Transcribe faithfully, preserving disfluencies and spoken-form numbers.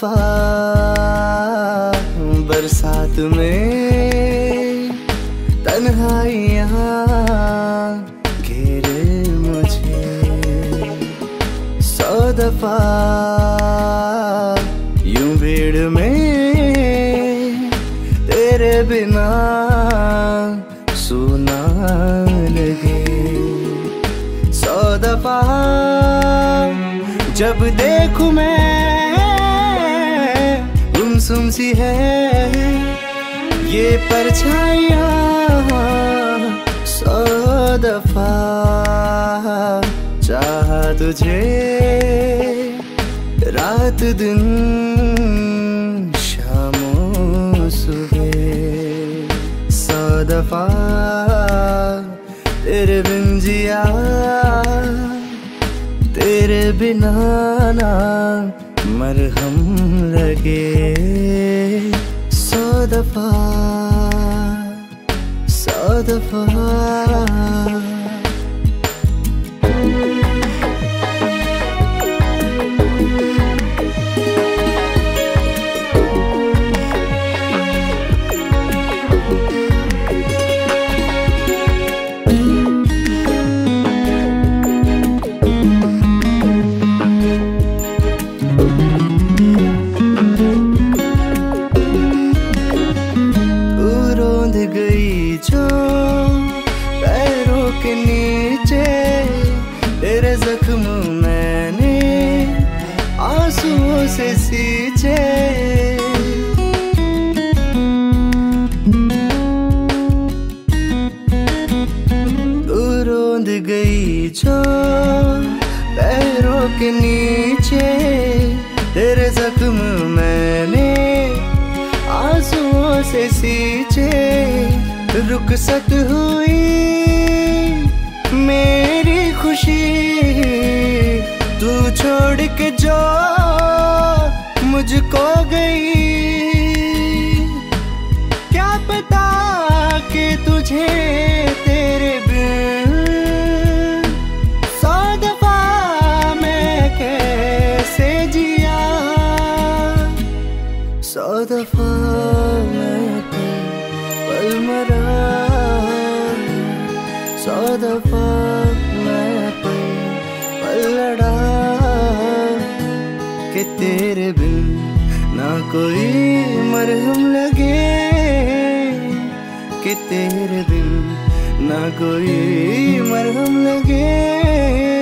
दफा बरसात में तन्हाइयाँ घेरे मुझे, सौ दफा यूं भीड़ में तेरे बिना सुना लगे, सौ दफा जब देखूं मैं गुमसुम सी है ये परछाइयाँ, सौ दफा चाहा तुझे रात दिन शामों सुबह, सौ दफा तेरे बिन जिया तेरे बिना ना मरहम लगे, सौ दफा सौ दफा। गई जो पैरों के नीचे तेरे जख्म मैंने आंसुओं से सींचे, रोंद गई जो पैरों के नीचे तेरे जख्म मैंने आंसुओं से सींचे, रुखसत हुई मेरी खुशी तू छोड़ के जो मुझको गई, क्या पता कि तुझे तेरे बिन सौ दफा मैं कैसे जिया, सौ दफा पल मरा, सौ दफा मैं पल पल लड़ा कि तेरे बिन ना कोई मरहम लगे, कि तेरे बिन ना कोई मरहम लगे।